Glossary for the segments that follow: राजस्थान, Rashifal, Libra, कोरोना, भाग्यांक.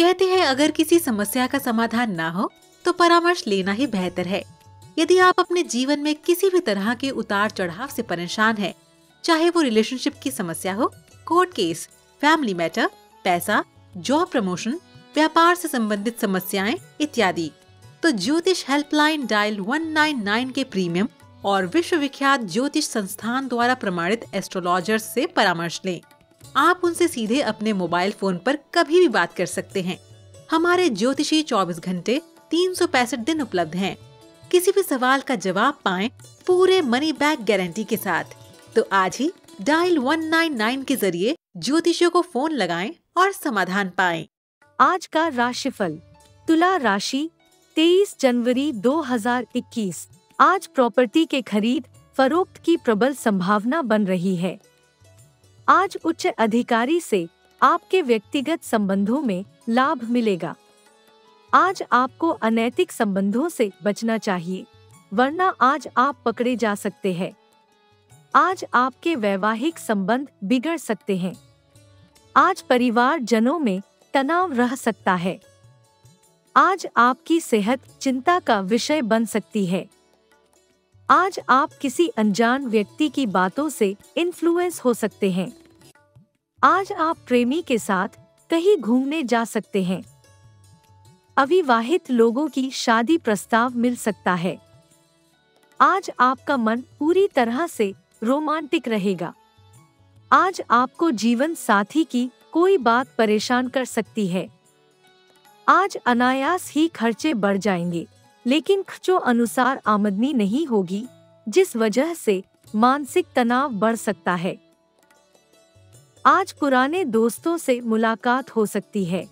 कहते हैं अगर किसी समस्या का समाधान ना हो तो परामर्श लेना ही बेहतर है। यदि आप अपने जीवन में किसी भी तरह के उतार चढ़ाव से परेशान हैं, चाहे वो रिलेशनशिप की समस्या हो, कोर्ट केस, फैमिली मैटर, पैसा, जॉब प्रमोशन, व्यापार से संबंधित समस्याएं इत्यादि, तो ज्योतिष हेल्पलाइन डायल 199 के प्रीमियम और विश्वविख्यात ज्योतिष संस्थान द्वारा प्रमाणित एस्ट्रोलॉजर्स से परामर्श लें। आप उनसे सीधे अपने मोबाइल फोन पर कभी भी बात कर सकते हैं। हमारे ज्योतिषी 24 घंटे 365 दिन उपलब्ध हैं। किसी भी सवाल का जवाब पाएं पूरे मनी बैक गारंटी के साथ। तो आज ही डायल 199 के जरिए ज्योतिषियों को फोन लगाएं और समाधान पाएं। आज का राशिफल। तुला राशि 23 जनवरी 2021। आज प्रॉपर्टी के खरीद फरोख्त की प्रबल संभावना बन रही है। आज उच्च अधिकारी से आपके व्यक्तिगत संबंधों में लाभ मिलेगा। आज आपको अनैतिक संबंधों से बचना चाहिए, वरना आज आप पकड़े जा सकते हैं। आज आपके वैवाहिक संबंध बिगड़ सकते हैं। आज परिवार जनों में तनाव रह सकता है। आज आपकी सेहत चिंता का विषय बन सकती है। आज आप किसी अनजान व्यक्ति की बातों से इन्फ्लुएंस हो सकते हैं। आज आप प्रेमी के साथ कहीं घूमने जा सकते हैं। अविवाहित लोगों की शादी प्रस्ताव मिल सकता है। आज आपका मन पूरी तरह से रोमांटिक रहेगा। आज आपको जीवन साथी की कोई बात परेशान कर सकती है। आज अनायास ही खर्चे बढ़ जाएंगे, लेकिन खर्चों अनुसार आमदनी नहीं होगी, जिस वजह से मानसिक तनाव बढ़ सकता है। आज पुराने दोस्तों से मुलाकात हो सकती है।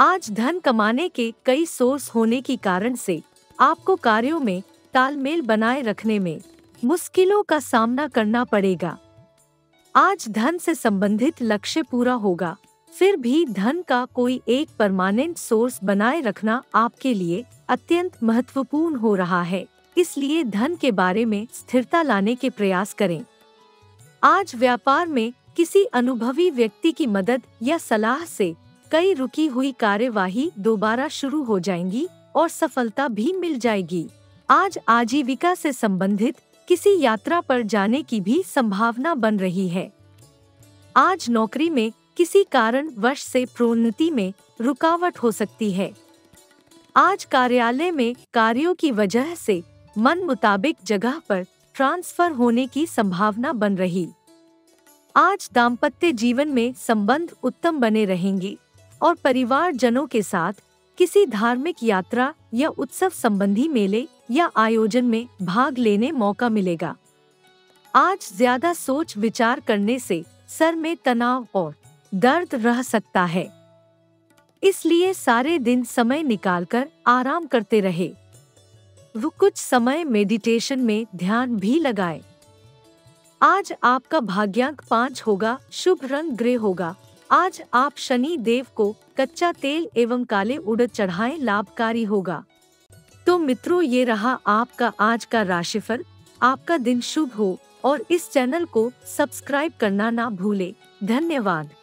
आज धन कमाने के कई सोर्स होने के कारण से आपको कार्यों में तालमेल बनाए रखने में मुश्किलों का सामना करना पड़ेगा। आज धन से संबंधित लक्ष्य पूरा होगा, फिर भी धन का कोई एक परमानेंट सोर्स बनाए रखना आपके लिए अत्यंत महत्वपूर्ण हो रहा है, इसलिए धन के बारे में स्थिरता लाने के प्रयास करें। आज व्यापार में किसी अनुभवी व्यक्ति की मदद या सलाह से कई रुकी हुई कार्यवाही दोबारा शुरू हो जाएंगी और सफलता भी मिल जाएगी। आज आजीविका से संबंधित किसी यात्रा पर जाने की भी संभावना बन रही है। आज नौकरी में किसी कारणवश से प्रोन्नति में रुकावट हो सकती है। आज कार्यालय में कार्यों की वजह से मन मुताबिक जगह पर ट्रांसफर होने की संभावना बन रही। आज दाम्पत्य जीवन में संबंध उत्तम बने रहेंगे और परिवार जनों के साथ किसी धार्मिक यात्रा या उत्सव संबंधी मेले या आयोजन में भाग लेने मौका मिलेगा। आज ज्यादा सोच विचार करने से सर में तनाव और दर्द रह सकता है, इसलिए सारे दिन समय निकालकर आराम करते रहे। वो कुछ समय मेडिटेशन में ध्यान भी लगाए। आज आपका भाग्यांक 5 होगा। शुभ रंग ग्रे होगा। आज आप शनि देव को कच्चा तेल एवं काले उड़द चढ़ाएं, लाभकारी होगा। तो मित्रों, ये रहा आपका आज का राशिफल। आपका दिन शुभ हो और इस चैनल को सब्सक्राइब करना ना भूले। धन्यवाद।